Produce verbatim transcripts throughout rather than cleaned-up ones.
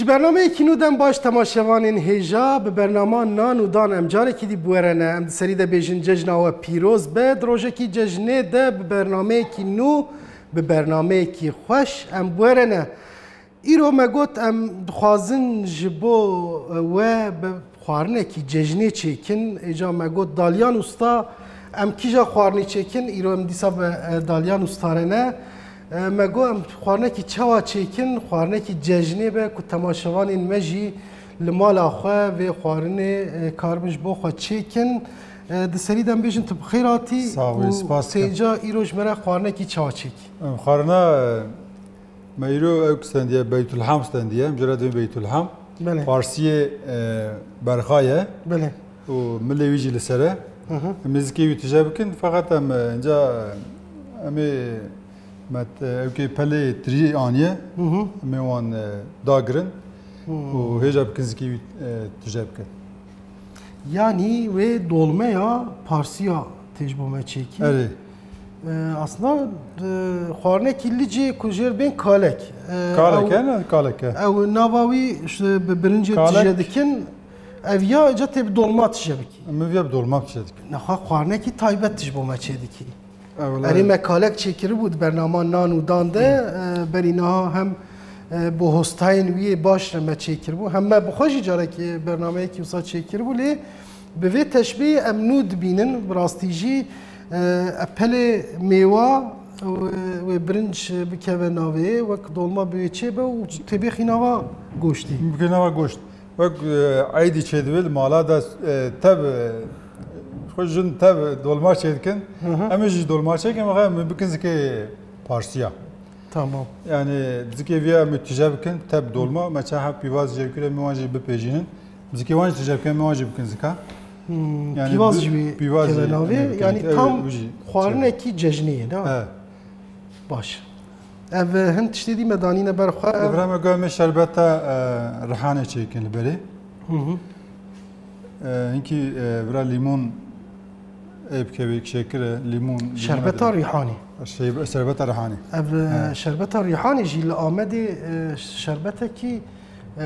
Ji bernameya Kînûdan baş temaşevanên hêja bi bernama Nan û Dan em carekî dî biwerene. Em di serî de bêjin cejna we pîroz be. Di rojekî cejnê de bi bernameyekî nû, bi bernameyekî xweş em biwerene. Îro me got em dixwazin ji bo we bi xwarinekî cejnê çêkin. Êca me got Dalyan Usta em kîja xwarinê çêkin? Îro em dîsa bi Dalyan Usta re ne. Me gotim xwarinekî çawa çêkin, xwarinekî cejnê be ku temaşevanên me jî li mala xwe vê xwarinê karbin ji bo xwe çêkin. Di serî de em bêjin tu bi xêr hatî û sêca îro ji me re xwarinekî çawa çêkî. Xwarina me îro ew kisten diye Beytulham kisten diye, em ji re dewin Beytulham. Farsiyê berxay e û milê wî jî li ser e. Mîzikê wî tije bikin feqet em inca em ê met evkê pelê tirî aniye em ê wan dagirin û hêja bikin zikê wî tije bikin. Yanî wê dolmeya Parsiya tê ji bo me çêkî. Erê. Aslında xwarinekî li cê ku jêr bên kalek. Kalek e ne? Kalek e. Ew nava wî bi birincê tije dikin. Ev ya ca tê bi dolma tije bikî. Em ê ya bi dolma tije dikin. Nexa xwarinekî taybet tije bo me çêdikî. Erê me kalek çêkiribû di bernama Nan û Dan de berî niha hem bi hostayên wî baş re me çêkiribû hem me bi xwe jî carekî bernameyekî wisa çêkiribû lê bi vê teşbîhê em nû dibînin bi rastî jî pelê mêwa wê birinc bikeve navê wek dolma bi wê çê be û têbêxî nava goştî. Bikeve nava goşt. Wek eydî çêdibe li mala da te jin te dolma çêdikin. Em ê jî dolma çêkin ve em ê bikin zikê Parsiya. Tamam. Yani zikê wî em ê tije bikin te bi dolma meça hev pîvaz jêkûr em ê wan jî bipêjînin. Zikê wan jî tije bikin em ê wan jî bikin zika. Pîvaz jî wî keve navê yani tam xwarinekî cejnê ye ne? Baş. Ev hin tiştê dî me danîne ber xwe. Ev re me got em ê şerbeta rihanê çêkin li berê. Hinkî vira limon Ebkevik şekeri, limon... Şerbeta rihani. Şerbeta rihani. Şerbeta rihani jî li Amedê şerbetekî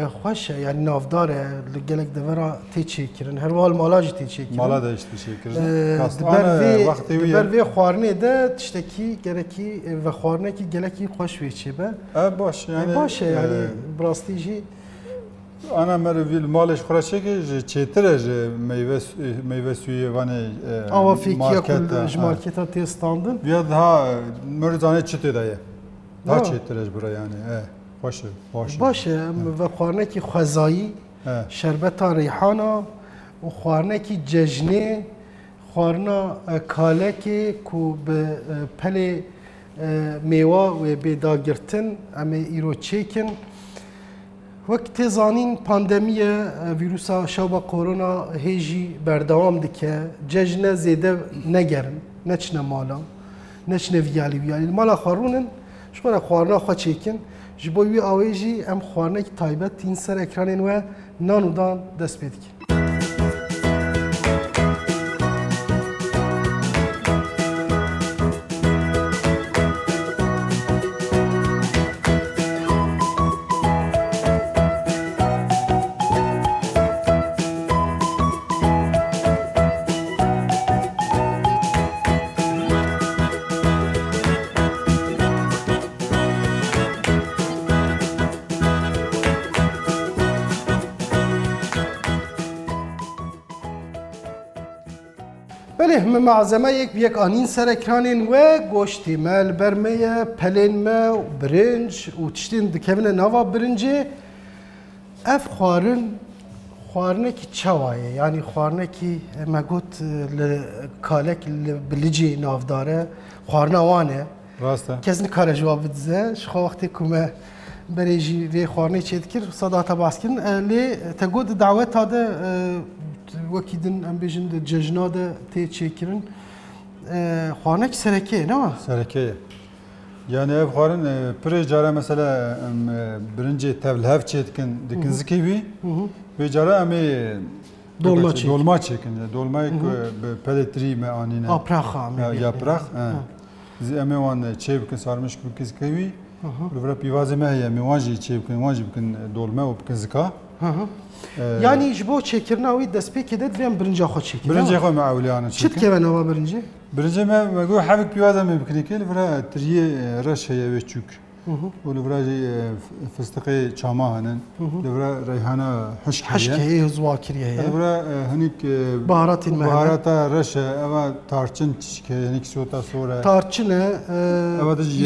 xweş e, yani navdar e, li gelek de vera tê çêkirin. Her wal mala jî tê çêkirin. Mala da jî tê çêkirin. Di ber vê xwarinê de tiştekî gerekî ve xwarinekî gelekî xweş wê çêbe. E baş yani. Baş e yani bi rastî jî. Ana merivil malış xuraşeki çetre meyve meyve suyu vane markette markette testandın. Ya daha mürüzane çete daye. Daha çetre bura yani. Hoş hoş. Baş ve xwarinekî xwezayî, şerbeta rîhana û xwarinekî cejnê, xwarina kalekê ku bi pelê mêwa wê bê dagirtin em ê îro çêkin. Wek tê zanîn pandemiye vîrusa şaba korona hê jî berdewam dike, cejne zêde negerin, neçine mala, neçine viyalî viyalî. Li mala xwarûnin ji xwe re xwarina xwe çêkin. Ji bo wî awê jî em xwarinekî taybet tîn ser ekranên we Nan û Dan dest pê dikin. Belih, malzemeyek yek anîn ser ekranên we goştê me li ber me ye, pelên me, birinc û tiştên dikevine nava birincê. Ev xwarin xwarinekî çawa ye, yani xwarinekî me got li kalek li bilicê navdar e, xwarina wan e. Rast e. Kes nikare cevab bidize, ji xwe wextê ku me berê jî vê xwarinê çêdikir, wisa da te baz kirin. Lê te got di daweta de وکیدن امبیشند ججنا ده تی چیکرن خوانه کی سرکه نه ما سرکه یعنی اف خوان پریجاره مثلا برنجی تبل هف چیکن دکنزی کی بی بیجاره امی دولما چیکن دولما چیکن دولما یک پلتری میانی نه آپراخ یا پراخ امی وان چیب کن سرمش کن کسی کی بی Burada pivazeme heye, miwaji çeybkin, miwaji bkin dolma ve bkin zika. Yani işbo çekirna ve despeki de dvem birinci akho çekin. Birinci akho meavliyana çekin. Çit keven hava birinci? Birinci me, go havik pivazeme bkinikil, vura triye reş heye ve çük. Vura fıstıkı çama hanen, vura reyhana hışk heye. Hışk heye, zvakiriye heye. Vura hanik baharata reş heye, eva tarçın çişk heye, hanik sota sonra. Tarçın heye,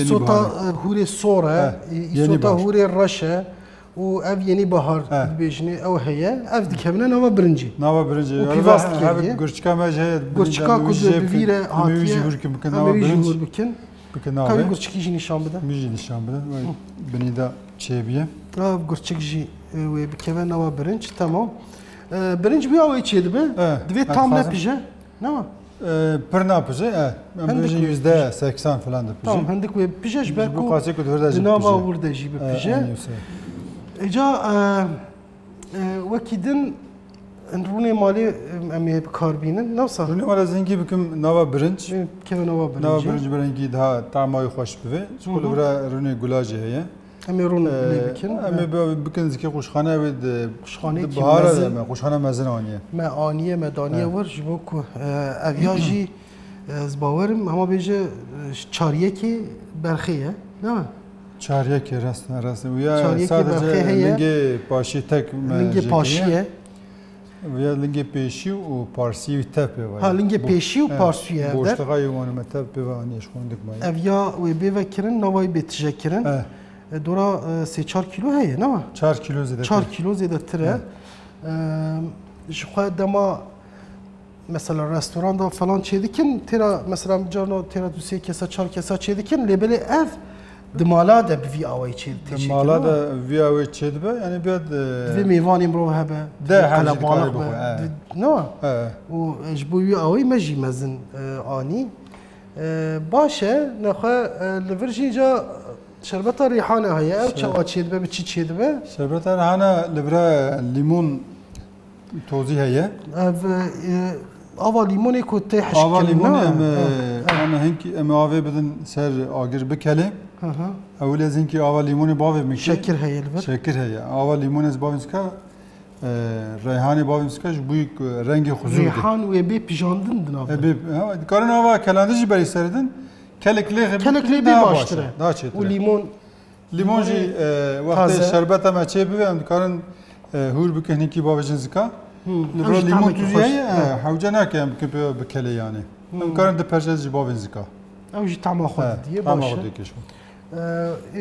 isota hure sonra, isota hure reş heye. O ev yeni bahar dibejini ev heye ev dikemine nava birinci. Nava birinci. O pivast keliye. Gürçka meceye. Gürçka kuzu bivire hatiye. Müvici vurkin bükün nava birinci. Bükün nava. Kavi gürçki jini şambıda. Müvici ni şambıda. Beni de çebiye. Av gürçki jini bükeve nava birinci. Tamam. Birinci bir ava içiydi be. Dve tam ne pije? Ne var? Pırna pije. Bence yüzde seksen falan da pije. Tamam. Hendik ve pijeş belki o nava vurda jibi pije. Eca vakidin rune mali emiye karbinin nasıl? Rune mali zengi büküm nava birinç. Keve nava birinç. Nava birinç birinci daha tamayı hoş bive. Şöyle bura rune gulajı heye. Emi rune bükün. Emi bükün zeki kuşhane ve kuşhane bahar eme kuşhane mezenaniye. Me aniye me daniye var. Jiboku avyajı zbavarım ama bence çariye ki berxiye, değil mi? Çariye ki rastına rastına. Uya sadece linge paşi tek linge paşiye. Uya linge peşi u parsiyi tepe var. Ha linge peşi u parsiyi evde. Boştağa yuvanıma tepe ve aniyeş konduk mayı. Evya ve vekirin navayı beticekirin. Dora se çar kilo heye ne var? Çar kilo zedetire. Çar kilo zedetire. Şuha dama mesela restoranda falan çeydikin. Tera mesela carno tera dusiye kesa çar kesa çeydikin. Lebeli ev. Dimala da bir avayı çeydikler. Dimala da bir avayı çeydikler. Yani bir de... Bir meyvan imrovu hebe. De hacı dikari bu. Ne var? O bu bir avayı mecimizin ani. Başa nekha levirjinca şerbeta rihane haya. Ev çava çeydikler, bir çi çeydikler. Şerbeta rihane levire limon tozi haya. Ava limonu ku teh şkilna. Ava limonu eme avayı bedin ser agir bekele. Öyle zinki ava limonu bavim ki şeker hayal var. Şeker hayal. Ava limonuz bavim ska, reyhane bavim ska, şu büyük rengi huzur. Reyhan ve bir pijandın dına. Ebe, karın ava kelandıcı beri serdin, kelekle kelekle bir baştır. Daha çetin. O limon, limonji vakti şerbete meçebi ve karın hur bükeni ki bavicin ska, limon tuzuyay, havcana ki bekele yani. Karın da perşezi bavim ska. Avcı tamam xod diye başa.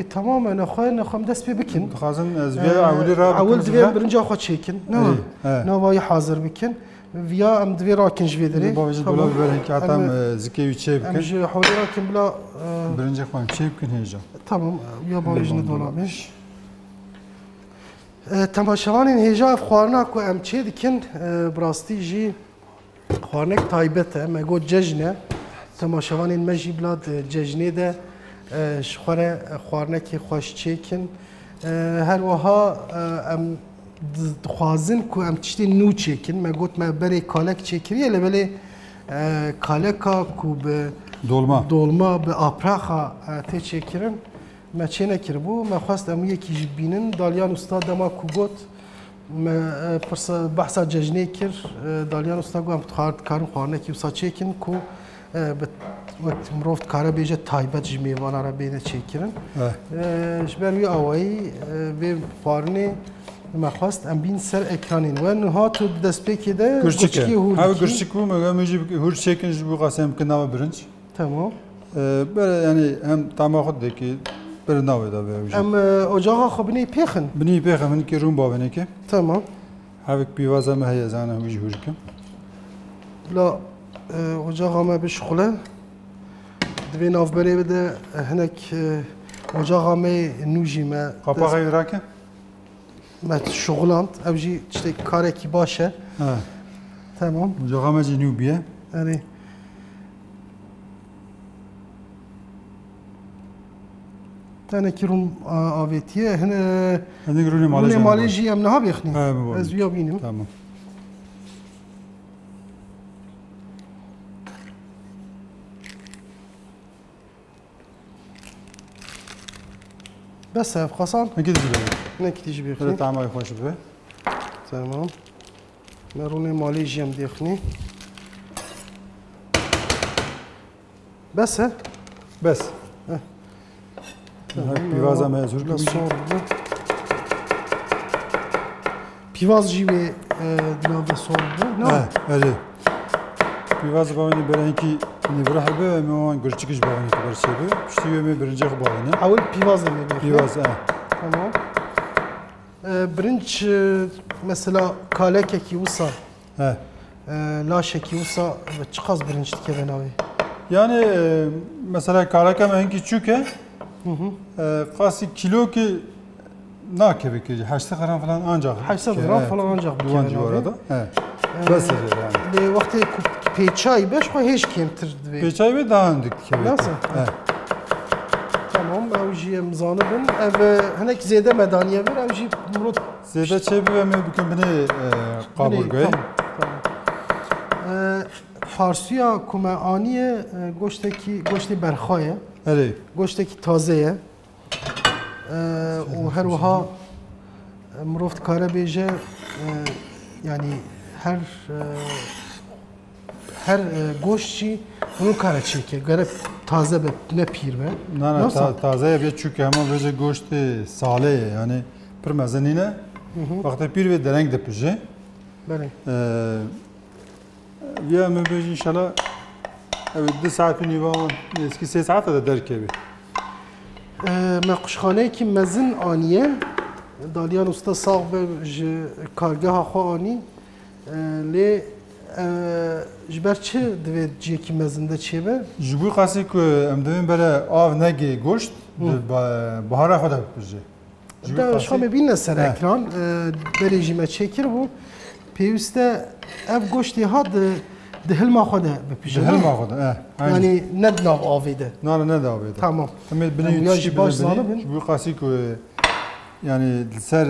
Tamamen axı naxam despi bikin. Xazın zviya avli ra. Avul zviya birinci axı çekin. Ne? Navayı hazır bikin. Viya am dvi rakin jvederi. Babacı dolab verin ki atam zikeyi çekin. Amji havli rakin bla birinci axı çekin heyecan. Tamam. Ya babacını dolamış. Tamaşavanın heyecan xwarna ku am çedikin brastiji xwarnek taybete mego cejne tamaşavanın mecibla cejne de şuhare xwarnekî xweş çêkin her wiha em dixwazin ku em tiştî nû çêkin me got me berê kalek çêkiriye li belê kaleka ku bi dolma dolma bi apraxa tê çêkirin me çê nekiribû me xwest em wî yekî jî bînin Dalyan Usta dema ku got me pirsa behsa cejnê kir Dalyan Usta got em dikarin xwarnekî wisa çêkin ku Mrov karabêje taybet ji mêvanara bêne çêkirin. Ji ber wî awayî vê xwarinê me xwest em bîn ser ekranên wan hat û destpêkê de gurçikê hûr. Ew gurçik bû me em jî hûr çêkin ji bo qasê em bikin nava birinc. Tamam. Berê yanî hem tama xwe dikê berê navê de vê. Em ocaxa xwe binî pêxin. Binî pêxin min kî rûm bavenekê. Tamam. Hevik pîvaza me heye zane em jî hûr dikim. Bila ocaxa me bişixule. Dve navberê ve de hinek ocaxa me nûjî me qapaxa wê rake me şixulant ev jî tiştek karekî baş e tamam ocaxa me jî nû bîye erê tenekî rûm avêtiye hine hinek rûnê malê jî em niha bêxînin ez wîya bînim tamam بس فخصان هكذا نكتيجي بيه هذا طعمه يخرج به تمام نروني مالي جيم ديخني بس ها بس ها بيفازا مزور كمشي بيفاز جيبي دنابه صورده اه اه بيفاز باوني برانكي نبرح به مون قرشكش باوني تبرسيبه بشتيو مي برنجخ باوني اول بيفاز مي بيفاز اه تمام برنج mesela kaleke ki olsa, he. E, laşe ki olsa çıkaz birinci dikeden abi. Yani e, mesela kaleke menki çünkü, kasi kilo ki ne kebe ki, haşta gram falan ancak. Haşta gram falan ancak bu kebe orada. Nasıl yani? De vakti peçay beş ko hiç kemtirdi be. Peçay be daha önde kebe. Nasıl? Tamam, evciyim zanıbın. Ev hani ki zede medaniye ver, evci Murat. Zede çebi ve mümkün beni kaburgayı. Farsiya kumeaniye goşteki goşti berxaye. Evet. Goşteki tazeye. O her oha Murat Karabeyce yani her her goşçi bunu karaçeke garip. Taze be ne pir be? Ne ta, taze ya çünkü hemen böyle goşte sale yani pir mezenine vakti pir ve dereng de pije. Beni. Ya mı böyle inşallah evet de saati nivan eski ses saati de derke bi. Mekuşhane ki mezin aniye Dalyan usta sağ ve kargaha xo ani le Jberçi dveci ki mezinde çebe. Jbu kasik emdevin böyle av nege goşt bahara xo da pije. Da şame bin ser ekran berejime çekir bu. Peyüste ev goşti had dehilma xo da pije. Dehilma xo da. Yani ne nav avide. Ne ne davide. Tamam. Beni Jbu kasik yani ser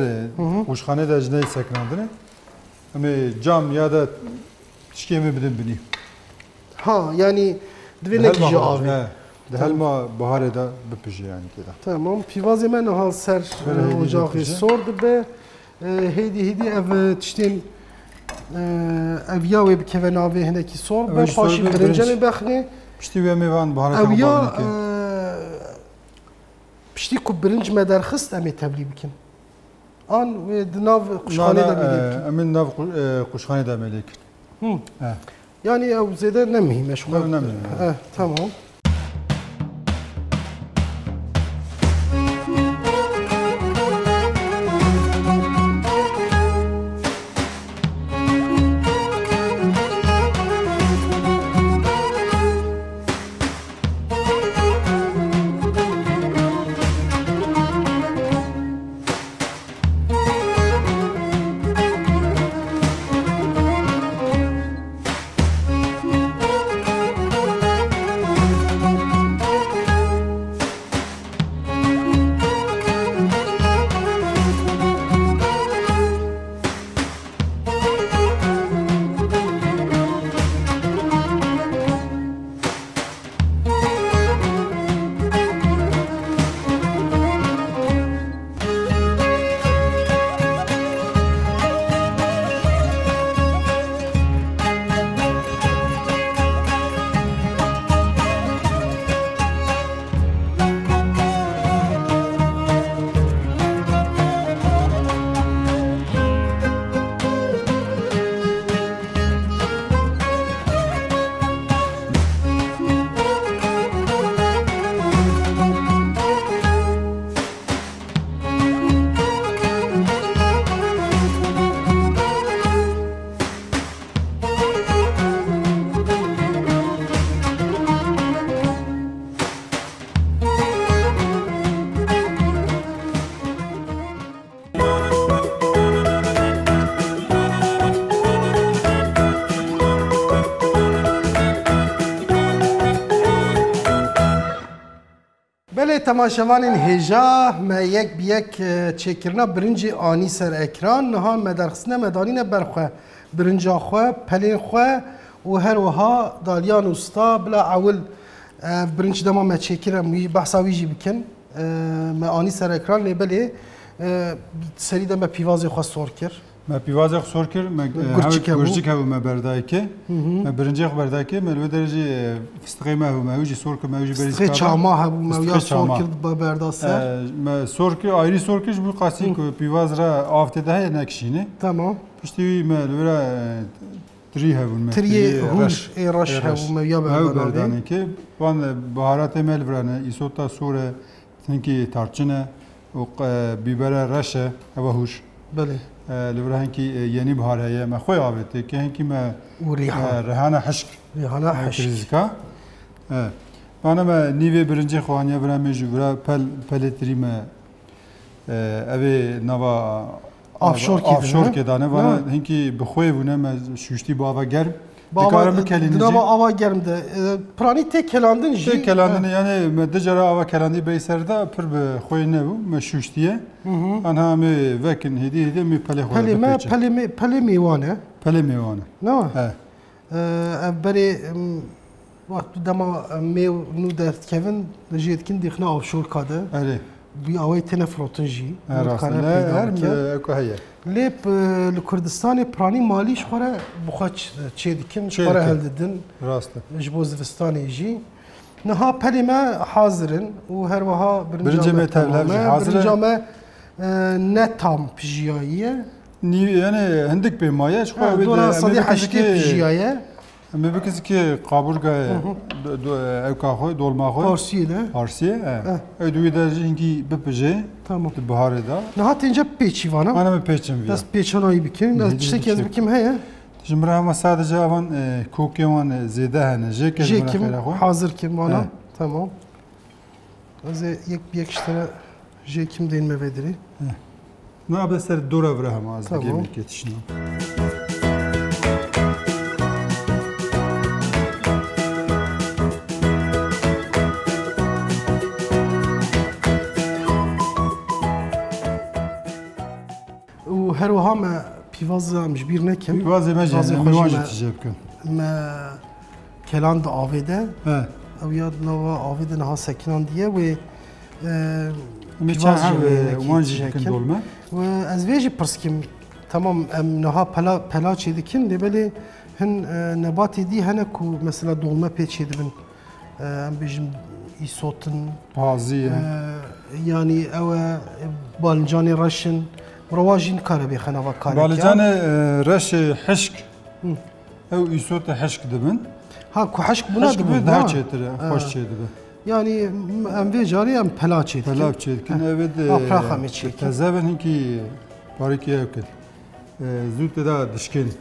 kuşhane de jne seknandine. Ama cam ya da çiğimi bilin bilin. Ha yani dvenek ji abi. Dehelma baharı da bipije yani keda. Tamam. Pivazı men hal ser ocağı sordu be. Heydi heydi ev tiştin ev ya ve keven abi heneki sor be paşi birinceni baxni. Pişti ve mevan baharı da. Ev ya pişti ku birinci medar xist ame təbliğ bikin. An ve dinav kuşhane da bilik. Amin nav kuşhane da bilik. Hı. Yani ev zede ne miyim meşgul? Ne miyim? Tamam. Tamaşavanın heja meyek biyek çekirna birinci ani ser ekran ha medarxsne medanine berxwe birinci xwe pelin xwe u her oha Dalyan usta bla awil birinci dama me çekirem bahsavi jibikin me ani ser ekran lebelê serî de me pîvazê xwe sor kir. Me pîvazê xwe sor kir, me gurcik hebû me berdayekê, me birincê xwe berdayekê, me li vê dereceyê fistiqê me hebû, me ew jî sor kir, me ew jî berî fistiqê çama hebû, me ew ya sor kir bi berda ser. Me sor kir, ayrî sor kir ji bo qasî ku pîvaz re avtê de heye nekişînî. Tamam. Piştî wî me li vê re tri hebûn me. Tiriyê rûj ê reş hebû me ya berdanekê. Wan baharatê me li vê re ne, îsota sor e, hinkî tarçin و بیبره رشه و هوش. بله. لبرای هنگی یعنی بهارهایه. من خوی آبیته که هنگی من رهانه حشک. رهانه حشک. من هم نیوی برنجی خوانیه برای میجورا پل پلتری م. اوه نوا آفشور کی آفشور که دانه و هنگی بخوی بونه من شوشتی با آب گرم. Dikârımı kelinci. Ama ava gelmedi. Prani tek kelandın jî. Tek kelandın yani medyacıra ava kelandı beyserde pür be koyne bu meşhuş diye. Anha me vekin hedi hedi mi pale koydu. Pale me pale me pale meyvane. Pale meyvane. Ne? He. Bari vakti dama mev nu dert kevin jetkin dikna avşol kadı. Evet. Bir avay tenefrotun jî. Rahatsızlar. Koyaya. Lep Kürdistan'ı prani mali şpara bukaç çedikin şpara elde din. Rastlı. Jbozivistan'ı jî. Naha pelime hazırın. O her vaha birinci me tevleme. Birinci me ne tam pijiyayı. Yani hendik bir maya şpara. Doğru sadi haşki pijiyayı. Ama biz ki kaburga evkahoy dolmahoy. Arsiye de. Arsiye. Ödüğü de çünkü bepece. Tamam. Baharda. Ne hatince peçi var mı? Anam peçim var. Das peçin ayı bikin. Das işte kez bikim heye. Şimdi ama sadece avan kokuyan zede hani. Jek kim? Hazır kim bana? Tamam. Az yek bir işte jek kim denme vediri. Ne abdesler dora vraham az gemek yetişine. Her vahame pivazlamış bir nekem. Pivaz emeceğiz. Pivaz yetişecek gün. Me kelan da avede. He. Aviyad nava avede naha sekinan diye ve pivaz yetişecek. Ve az veji perskim tamam naha pela pela çedikin de böyle hen nebat edi hene ku mesela dolma peç edibin. Bizim isotun. Paziye. Yani eve balcani raşın. Ravajin karabi xanava kalek. Balıcanı reşi hışk. Ev üsot hışk dibin. Ha ku hışk buna dibin. Daha çetir, hoş çetir. Yani emve cari em pela çetir. Pela çetir. Evet. Apraha mı çetir? Tezeven ki pariki evkil. Zütte daha dişkin.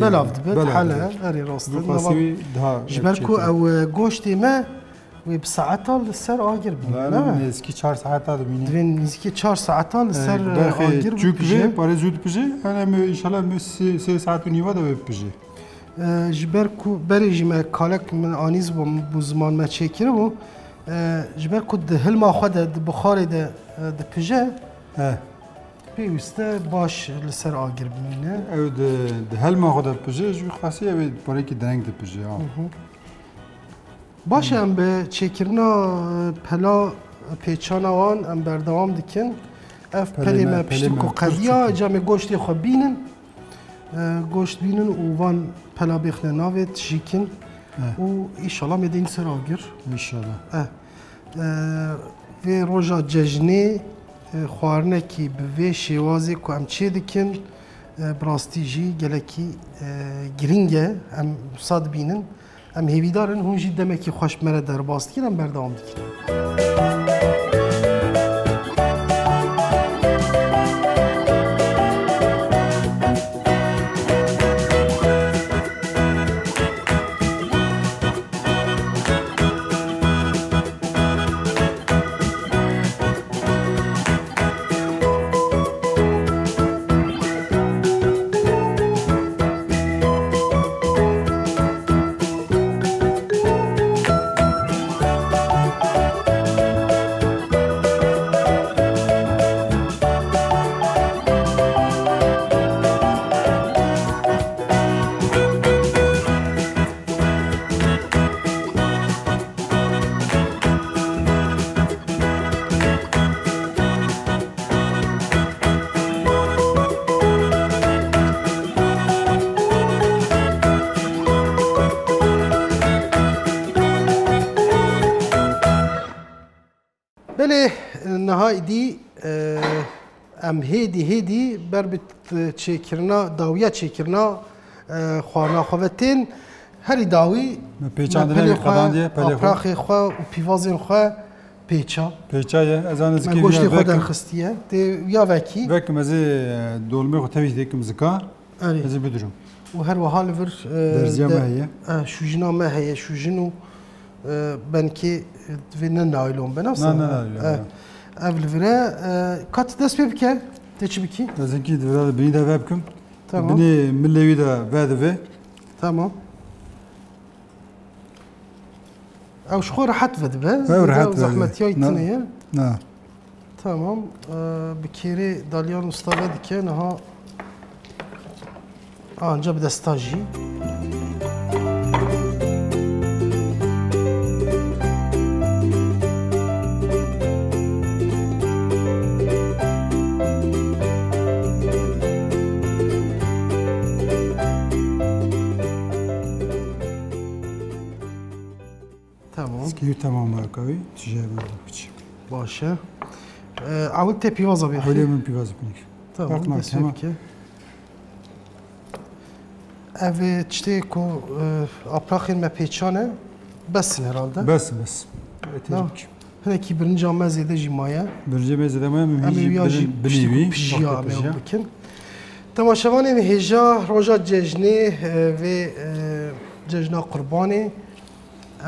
Belav dibin. Hala eri rastın. Jiberku ev goşti me. Ve bir saat al ser ağır bu, değil mi? Nizki çar saat al mini. Dün nizki çar saat al ser ağır bu. Çünkü para züt pije, hani inşallah müsi se saat univa da pije. Jiber ku berejime kalak min aniz bu bu zaman me çekir bu. Jiber ku de helma xada de buxarı de de pije. He. Pe üstte baş ser ağır bu mini. Evet de helma xada pije, ju xasi evet para ki denk de pije ha. Baş em be çekirna pela peçana van em berdavam dikin. Ev pelime piştim ku qadiya cami goştê xwe bînin. Goşt bînin û van pela bêxne navê tişîkin. Û înşallah me din ser agir. Înşallah. Vê roja cejnê xwarinekî bi vê şêwazê ku em çêdikin bi rastî jî gelekî giring e em sad bînin. Em hêvîdarên hûn jî demekî xweş me re derbas dikin em berdewam dikin. Belê nihaydî em hêdî hêdî ber bi çêkirina dawiya çêkirina xwanaxwevetên herî dawî pêçandinê qedandiye pelê xwe û pîvazên xwe pêça pêça ye ez anezî kê goştê xwe derxistiye tê ya vekî vekim ez ê dolmê xwe tevî dêkim zika ez ê bidirim û her wiha li vir derziya me heye şûjina me heye şûjin û ben ki ve ne naylon ben aslında evlere kat dest bebke teçbiki dezinki devre beni de webkim tamam beni millevi de vedve tamam او شو راحت vedve zahmet ya itneye tamam bir kere dalyan usta vedike ha anca bir de stajı تمام مارکایی تجربه می‌کنیم. باشه. اول ته پیوازه بیاری. اول من پیوازه بیاری. تمام. تمام. اوه چته کو اپراخین مپیچانه بس نرالده. بس بس. تمام. هنر کی برنج آموزیده جیمایه. برنج آموزیده ما می‌بینیم بلیوی. پیچیا می‌کنیم. تماشاگرانی هیچا روزا جشنی و جشن قربانی.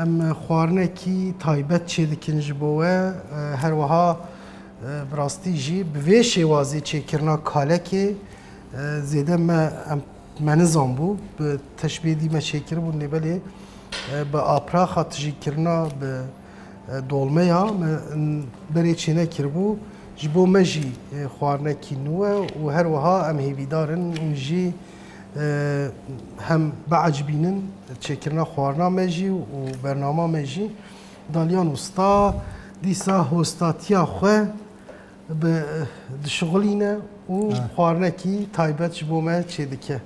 Em xwarinekî taybet çêdikin ji bo we her wiha bi rastî jî bi vê şêwazê çêkirina kalekê zêde me me nizam bû bi teşbêdî me çêkiribû nêbelê bi apraxa tijîkirina bi dolmeya me berê çênekiribû ji bo me jî xwarinekî nû e û her wiha em hêvîdarin û jî hem beacbînin çêkirina xwarina me jî û bernama me jî dalyan usta dîsa hostatiya xwe bi dişixulîne û xwarinekî taybet ji bo me çêdike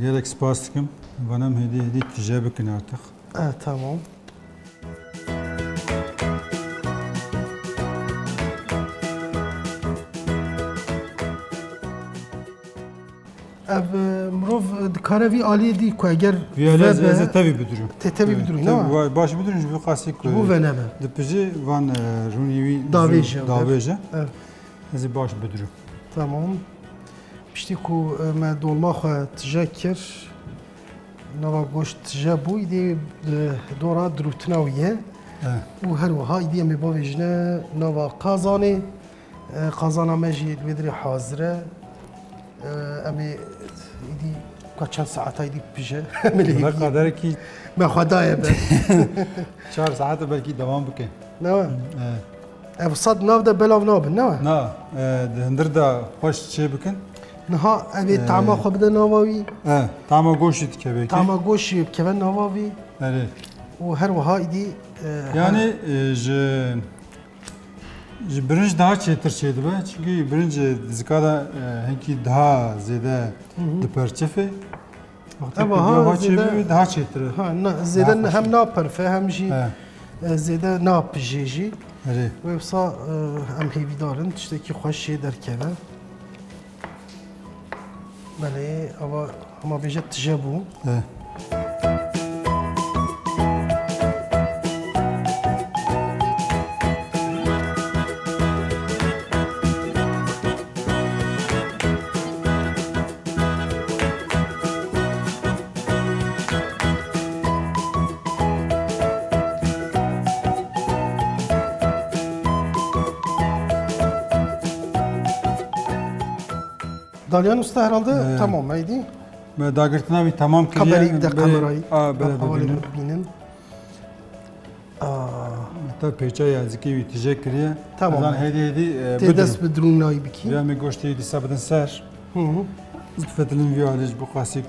gelek spas dikim vanem hêdî hêdî tije bikin artık tamam Mirov dikare vî aliyê dî ku eger ez ê tevî bidirim tê tevî bidirû nama baş bidirim ji vê qasî ku bu ve nebe dipijî van rûnî wî davêje ez ê baş bidirim tamam piştî ku me dolma xwe tije kir nava goşt tije bû îdê dora dirûtina wî ye û her wiha îdê em ê bavêjine nava qazanê qazana me jî li wê hazir e em ê İdi kaçan saat aydı pije. Ne kadar ki? Ben Xwedayê ben. Çar saat belki devam bike. Ne var? Ev sad navda belav nabın ne var? Na, hindir da hoş çe bikin. Naha ev tama xwebde navavi. E, tama goşi dikebeki. Tama goşi dikeben navavi. Evet. O her vaha idi. Yani je birinci daha çetir şeydi be çünkü birinci zikada henki daha zede diperçefe. Ama ha zede daha çetir. Ha zede hem ne perfe hem ji zede ne pjeji. Evet. Ve sa hem heyvidarın işte ki hoş şey derkeve. Bale ama ama bejet tijebu. Evet. Dalyan usta herhalde ee, tamam mıydı? Ben dağırtına bir tamam kiriye. Kamerayı da kamerayı. Aa böyle binin. Aa. Hatta peça yazıki bitecek kiriye. Tamam. Lan hedi hedi. Tedas bedrun naybiki. Ya me goşteydi sabdan ser. Hı hı. Zıfetlin viyalej bu klasik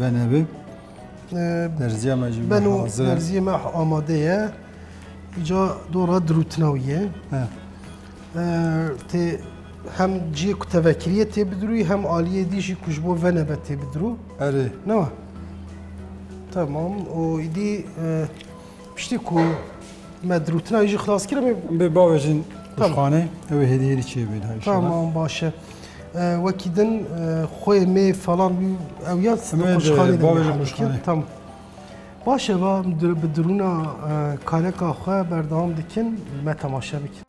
ben abi. Derziye mecbur. Ben o derziye mah amadeye. İca dora drutnaviye. He. Te hem cî ku tevekiliye tê bidirû hem aliyê dî jî ku ji bo ve nebe tê bidirû erê ne tamam o îdî piştî ku مدروتنا ایجی خلاص کرده به باوجین کشخانه او هدیه ری چیه بیده ایشالا تمام باشه وکیدن خوی می فلان او یاد کشخانه باوجین کشخانه تمام باشه با بدرونا کالکا خوی بردام دکن متماشه بکن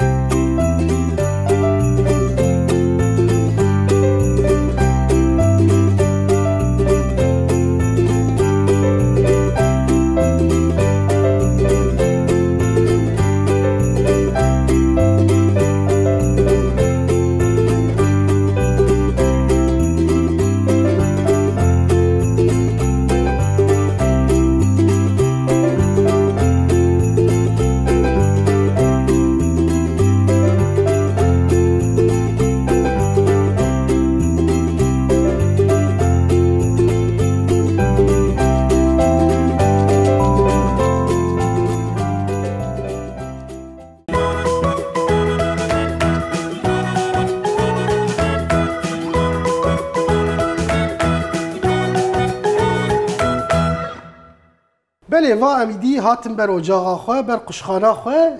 Eva amidi hatim ber ocağa xoya ber quşxana xoya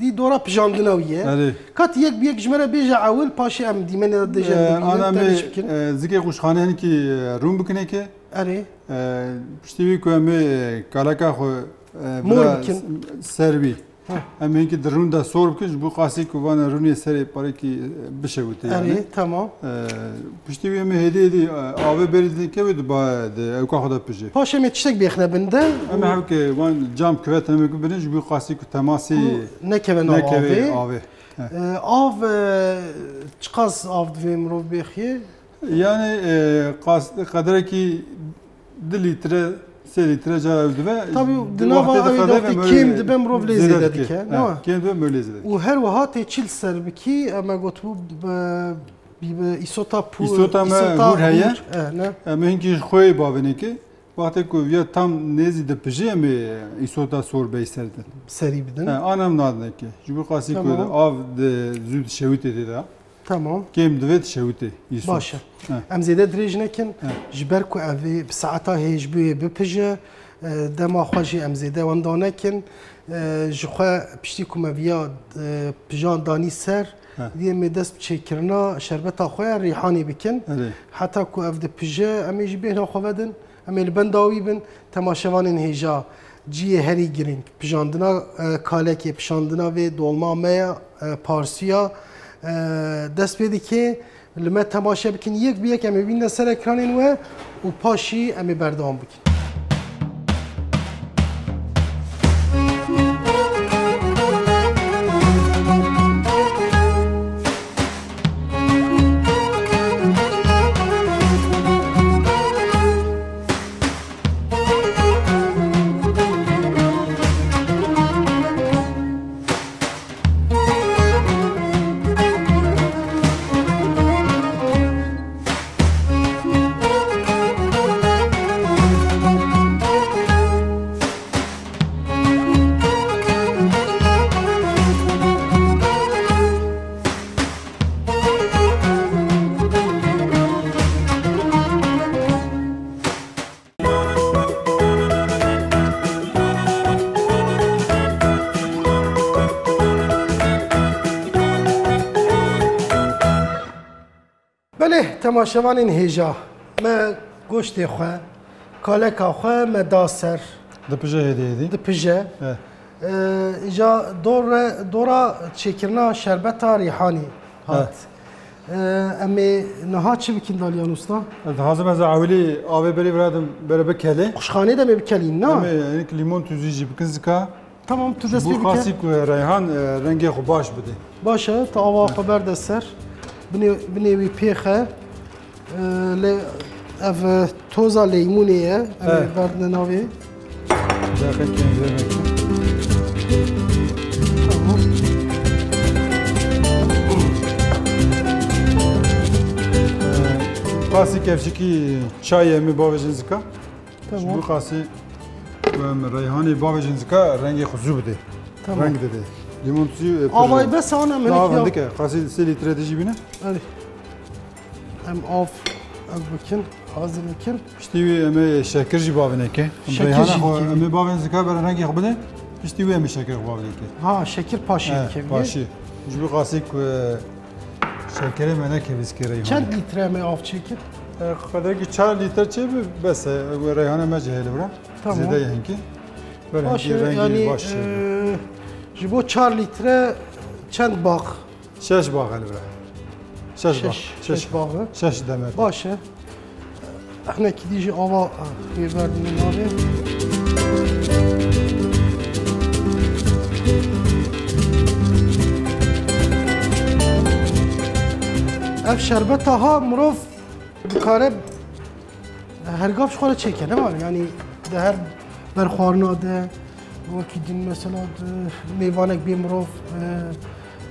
di dora pijandinawiye kat yek bi yek jmera beja awil paşa amdi men deja ana me zike quşxanen ki rum bikine ki ari piştivi köme kalaka xo servi amen ki drunda sorb ki bu qasi kuvan runi seri para ki bişewte yani tamam piştivi me hediyedi ave beridin keved baade ko xoda pije paşa me tiştek bixne binde ama hak ki van jump kvet me ku biniş bu qasi ku temasi ne keven ave ave av çıqas av dvim robexi yani qasi qadra ki dilitre سریتره جالب دوبه. طبی دنوا ایداتی کیم دبم رو لیزه دادی که نه. کیم دبم رو لیزه دادی. و هر وقت چیل سر بکی اما گفتم به ایسوتا پور. ایسوتا ما پور هیچ. نه. اما اینکه خوی باور نکه وقتی که ویا تام نزدیک پجی می ایسوتا سور بی سر داد. سری بدن. آنام نداده که چون خاصی کرده آب زود شویت دیده. Tamam. Kim devet şevte. Başa. Em zede drejnekin jber ku evi saata hejbi bepje dema xoji em zede wandanekin jxwa pişti ku meviya pijan dani ser diye medes çekirna şerbeta xoya rihani bikin. Hatta ku evde pije em jbehna xovadin em elbendawi bin temaşevanin heja ciye heri girin pijandına kaleke pijandına ve dolma maya parsiya دست بده که لمه تماشا بکن یک به یک امی بینده سر اکرانین و و پاشی امی بردام بکن تماشوانین هیجا ما گوشت خو کالکا خو ما داسر دپجه هدیدی دپجه ایجا دور دورا چکرنا شربت ریحانی هات امی نها چی بکین دالیان اوستا حاضر از اولی آوی بری برادم بره بکلی قشخانه دم بکلی نه یعنی لیمون توزی جی بکن زکا تمام تو دست بکن بو خاصی کو ریحان رنگی خو باش بده باشه تا آوا خبر دسر بنی بنی پیخه لی اف توزا لیمونیه بردن ناوی داخل کنید خاصی کفشکی چایه می باوجین زکا تمام بو خاصی ریحانی باوجین زکا رنگ خزو بده رنگ بده لیمون توی آوای بس انا من دیگه خاصی سه لیتر دیجی بینه ام آف از بکن حاضر بکن. پشتی امی شکر جی باونه که. شکر جی. امی باونه زیکا برای رنگی خوبه. İşte bu şeker fabrikası. Ha, şeker paşi kevi. Paşi. Bu bir kasık şekeri mene keviz kereyim. Kaç litre mi av çekir? Kadar ki çar litre çebi bese reyhane meceheli bura. Tamam. Zede yenki. Böyle rengi başı. Bu çar litre çend bak. Şeş bak elbira. Şeş bak. Şeş bak. Şeş demek. Başı. Ahne kidici ava verdim abi. Ev şerbet aha murov bukare her gaf şuara çeker ne var yani de her berxarına de vakit din mesela meyvanek bir murov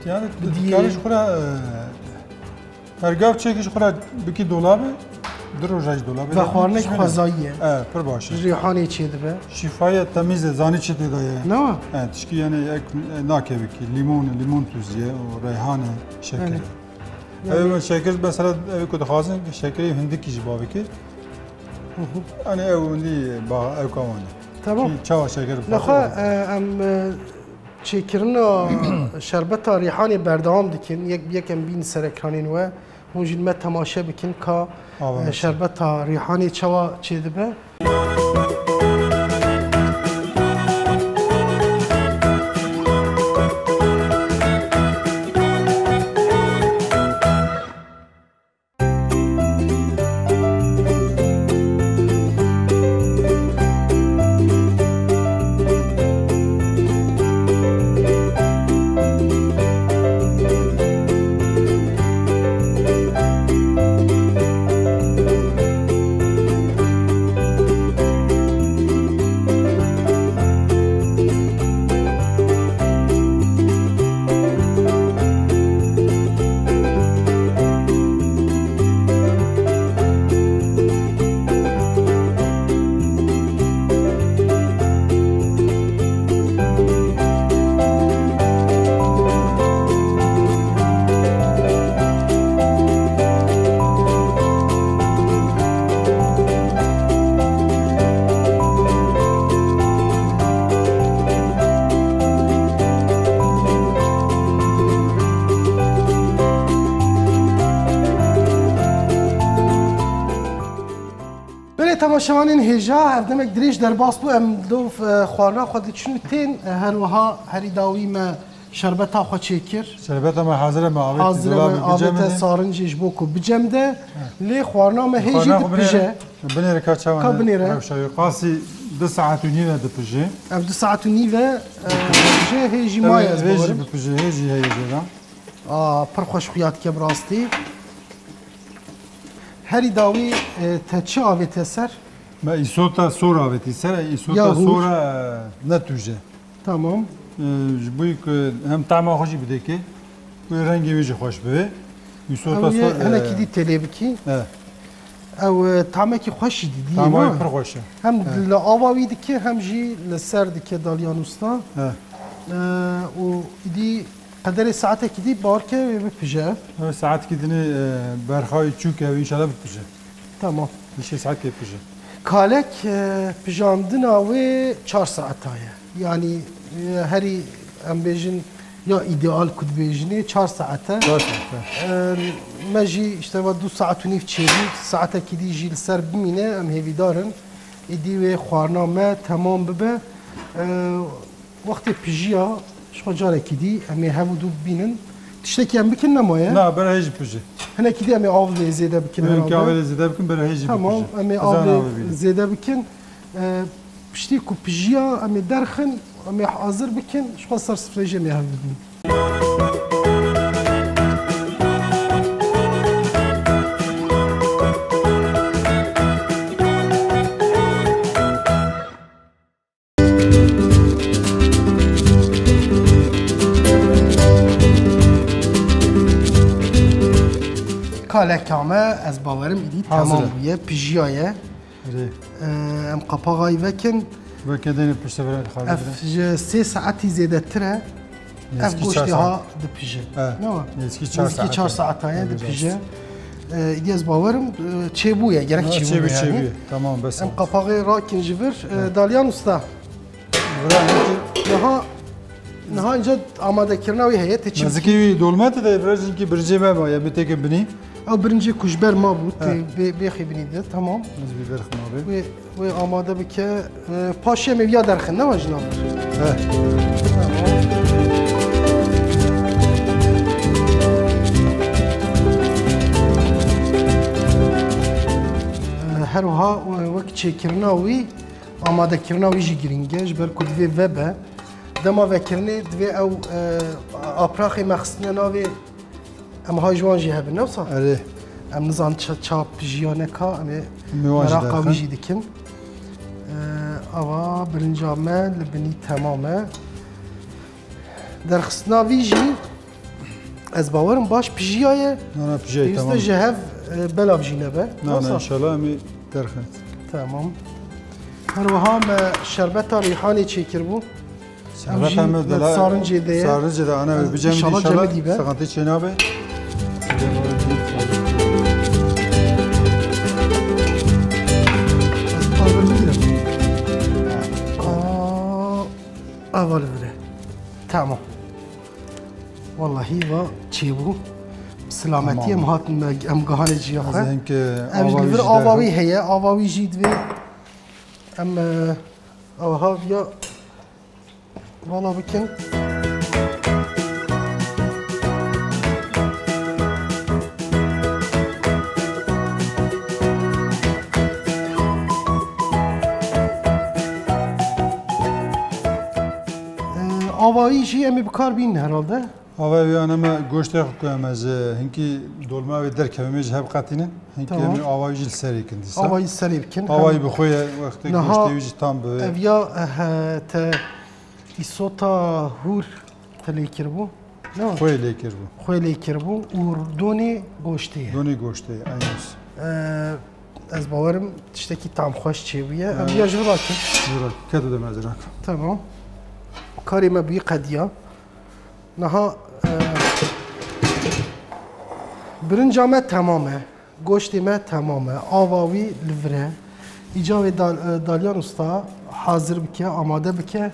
yani bukare şuara her gaf çekiş şuara buki dolabı duracak dolabı berxarnek fazayiye evet per başır rihane çiğdi be şifaya temizle zani çiğdi gaya ne var evet çünkü yani nakeviki limon limon tuziye o rihane şekeri ev şeker mesela ev kudahazın şekeri hindi kici babiki. Hani ev hindi ba ev kavanı. Tamam. Çava şeker. Laha em şekerine şerbet tarihani berdam dikin. Yek yekem bin serekhanin ve mujilme tamaşa bikin ka şerbet tarihani çava çedibe. Tamaşavanın heja ev demek dirij derbas bu em do xwarna xwed çün ten her waha heri dawime şerbet ha çekir şerbet ama hazır ama abi hazır ama sarınç iş boku bicemde le xwarna me heji bije binere kaçavan kabinere qasi iki saat unive de bije ev iki saat unive bije heji maya bije bije heji heyda a par xoş xiyat ke brasti heri davi teçi avet eser. Ben isota sonra avet eser, isota sonra ne tüje. Tamam. Bu hem tamam hoş bir de ki, bu rengi vici hoş be. Isota sonra. Hani ki di televiki. Ev tamam ki hoş idi değil mi? Tamam, çok hoş. Hem la avavidi ki, hem ji la serdi ki dalyanusta. O idi. Kaderi saate gidip barke ve pije. Evet saat gidini berxay çuk ev inşallah pije. Tamam. Bir şey saat gibi pije. Kalek pijandın avi çar saat aya. Yani her ambejin ya ideal kudbejini çar saate. Çar saate. Meji işte va du saat unif çeri saate gidi jil serbimine em hevidarın idi ve xarname tamam bibe. Vakti pijiya شوجاره کدی، امی همون دو بینن، تشته کیم بکن نمایه؟ نه برای هیچ پوچه. هنر کدی امی آب زیاده بکن. امی که آب زیاده بکن برای هیچ پوچه. تمام، امی آب زیاده بکن، پشتی کوپیجیا، امی درخن، امی حاضر بکن، شو صار سفرجی امی هم ببین. Kalekame ez bavarım idi tamam buye pijiye. Em kapağay vekin. Ve kedeni pişte veren xabidir. Efje se saati zedetre. Ef goşti ha de pije. Ne var? Eski çar saati. Eski çar saati de pije. İdiz bavarım çebuye gerek çebuye. Çebuye tamam besin. Em kapağı rakin jivir Dalyan usta. Naha, naha ince amade kirna ve heyet için. Nazkiyi dolmadı da evrazın ki birinci mema ya bir tek bini. O birinci kuşber mabut bir bir bini de tamam. Nazbi berx mabe. Ve ve amade bir ke paşa mevya derken ne var canım? Her oha vakit çekirna ve amade kirna ve jigringej berku dve vebe. Dema vekirne dve av apraxi maxsne navi am hajwan jehab nafsa ale am nizan çap jiyaneka am raqa jidikin ava birinci amel bini tamame derxsna viji ez bavarım baş jiyaye nana jiyaye tamam işte jehab belav jinebe nana inşallah am derxet tamam her vaham şerbeta rihani çekir bu Sarıcı da sarıcı da ana öpeceğim inşallah sıkıntı çenabe. Aa var böyle. Tamam. Vallahi va çibu. Selametiye mahatın am gahaneci yok. Çünkü bir avavi heye, avavi jidve. Ama avavi ya Valla bakın. Avayı işi emi bıkar bin herhalde. Avayı anama göçte koyamaz. Hinki dolma ve der kemimiz hep katinin. Hinki emi avayı jil serikin. Avayı serikin. Avayı bıkoya vakti göçte yüzü tam böyle. Evya te... İsota hur telekir bu. Ne? Koylekir bu. Koylekir bu. Ur doni goşte. Doni goşte. Aynısı. Ez bavarım işte ki tam hoş çeviye. Am ya jurakin. Jurak. Kadı da mazrak. Tamam. Karime bi qadiya. Naha birinci amet tamamı. Goştime tamamı. Avavi livre. İcave dalyan usta hazır bike, amade bike.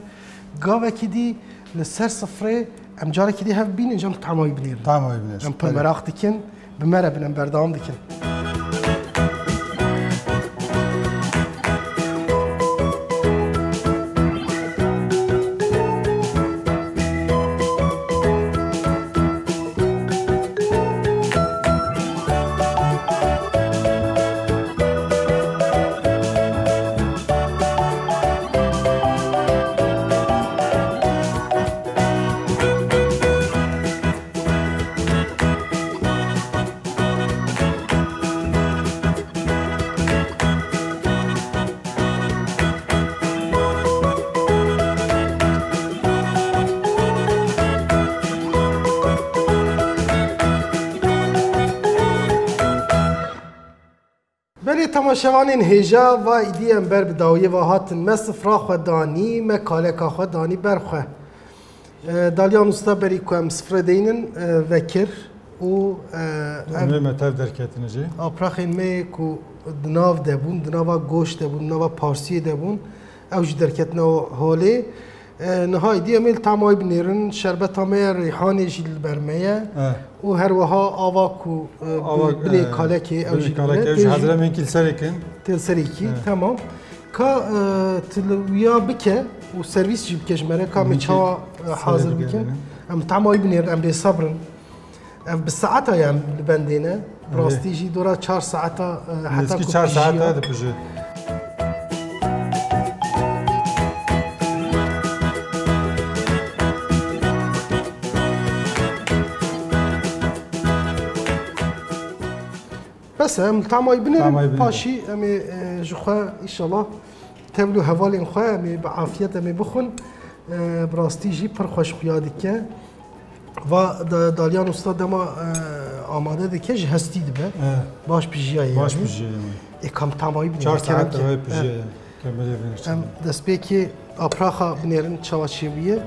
Gava kedi le ser sıfre amcara kedi hep binin canım tamamı bilir. Tamamı bilir. Am pımaraq dikin, bimara bilen berdam dikin. Tamaşavanên hêja va îdiyên ber bi dawiyê ve hatin me sifra xwe danî me kaleka xwe danî ber xwe. Dalyan usta berî ku em sifrê deyînin vekir û em me tev derketin jî. Apraxên me ku di nav de bûn, di nava goş de bûn, di nava parsiyê de bûn, ew jî derketina holê. Niha îdiyê me li tama binêrin, şerbeta me ya rîhanê jî li ber me ye. O her vaha ava ku bile kaleke ev jî kaleke hazremên kil serikin tel seriki tamam ka tilviya bike o servis jî bike jmere ka me çawa hazır bikin em tama ibnir em de sabrın ev bi saata ya li bendine rastî jî dora çar saata hatta ku çar saata de pije Hem tamay biner paşi emi jukha inşallah tevlu havalin kha emi bi afiyet emi bukhun brasti ji par khoş qiya dikke va dalyan usta dema amade dike ji hasti dibe baş bijiye baş bijiye e kam tamay biner çar saat tamay bijiye kamele biner hem despeki apraha binerin çavaşibiye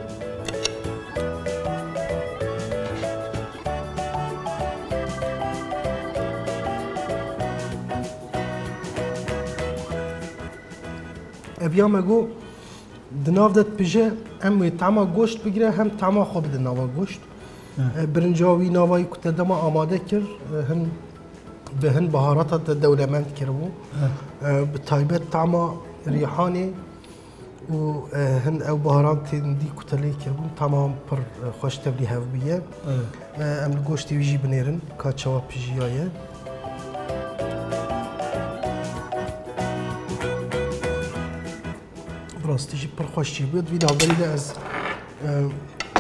Evya mego دنافدت پیشه هم وی طعم گوشت بگیره هم طعم خوب دناوا گوشت برنجاوی ناوای کتده ما آماده کرد هن به هن بهارات دولمند کرده به تایبت طعم ریحانی و هن او بهارات دی کتله کرده طعم پر خوش تبری هف بیه ام گوشتی ویجی بنیرن کاچوا پیجیایه راستیجی پر خوشی بود وی داوریده از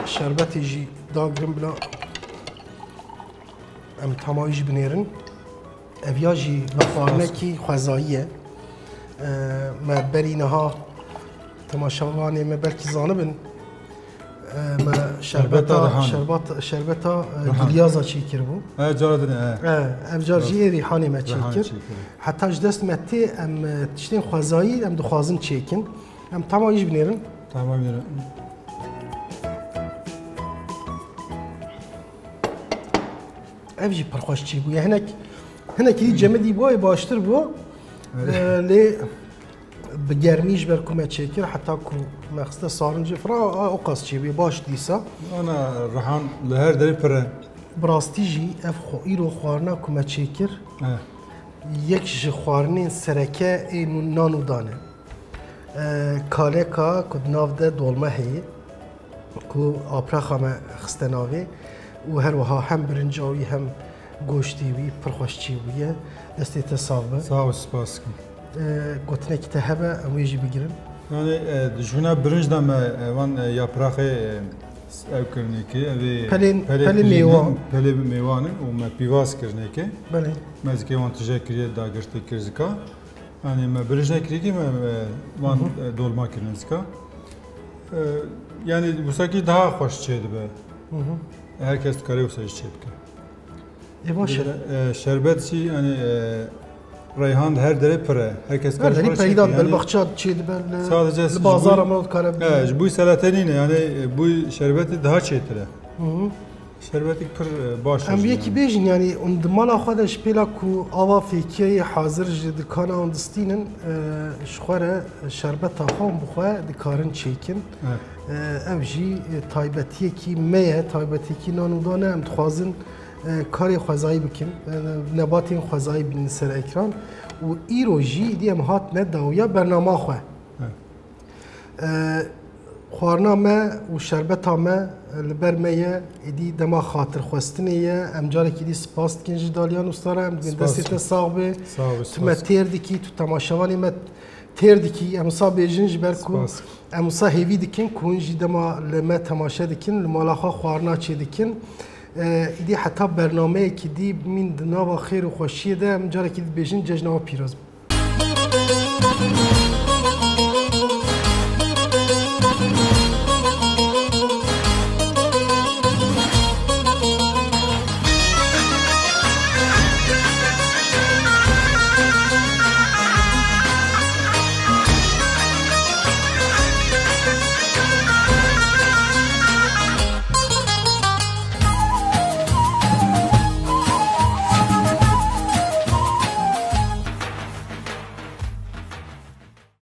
شربتیجی داغرم بلا ام تماییجی بنیرن اویاجی بخارنه کی خوزاییه ما برینها تماشاوانه ما بلکی زانبن ما شربتا شربت شربتا گلیازا چی کربو اه جاردن اه افجارجی ریحانی ما چی کر حتی دست متی ام تشتین خوزایی ام دو خوازم چیکن Hem tamam iş binerim. Tamam binerim. Evci parçacığı bu. Yani hani ki cemedi bu ay baştır bu. Le germiş bir kumet çekir. Hatta ku mekste sarınca fra o kasçı bir baş diysa. Ana rahan her deri pere. Brastici ev iro xarına kumet çekir. Yekşi xarının sereke en nan u dan. KALEKA kudnavda dolma heyi ku EPRAX me xistanavi u her vaha hem birincavi hem goştivi pirxoşçiviye destê te sav be sav û spas dikim gotinekî te hebe em wê jî bigirin yani jûna birinc de me evan yapraxê ew kirinekê evê pelê mêwan pelê mêwanin û me pîvaz kirinekê belê me zikê wan tije kiriye dagirtê kir zika yani me birinci kiriyim van dolma kirinizka yani bu saki daha hoş çeydi be herkes kare olsa iş çeydi ki. E başa şerbetçi yani reyhan her dere pere herkes kare olsa. Her dere peyda bel bahçe çeydi bel. Sadece bazar amrod kare. Evet bu salatenine yani bu şerbeti daha çeytire. Şerbetik pır başlıyor. Hem bir ki bejin yani on demala kadar şpelaku ava fikri hazır jedi kana on destinin şuara şerbet aham buha dikarın çekin. Evji taybetiye ki meye taybetiye ki nanudane hem tuhazın kare xazayı bikin nebatin xazayı bin ser ekran. O iroji diye hat ne davya bernama xo. خوارنامه و شربت همه لبرمیه ادی دما خاطر خواستنیه امجاری که دی سپاس کنچ دالیان استاره ام دستت ساوبه تو متر دیکی تو تماشاوانی مت تر دیکی امسا بیجنج برکو امسا هیوی دیکن کنچ دما لما تماشا دیکن لمالاخا خوارنا چی دیکن ادی حتی برنامه که دی من دنوا خیر و خوشیه ده امجاری که دی بیجنج جشن آب پیروز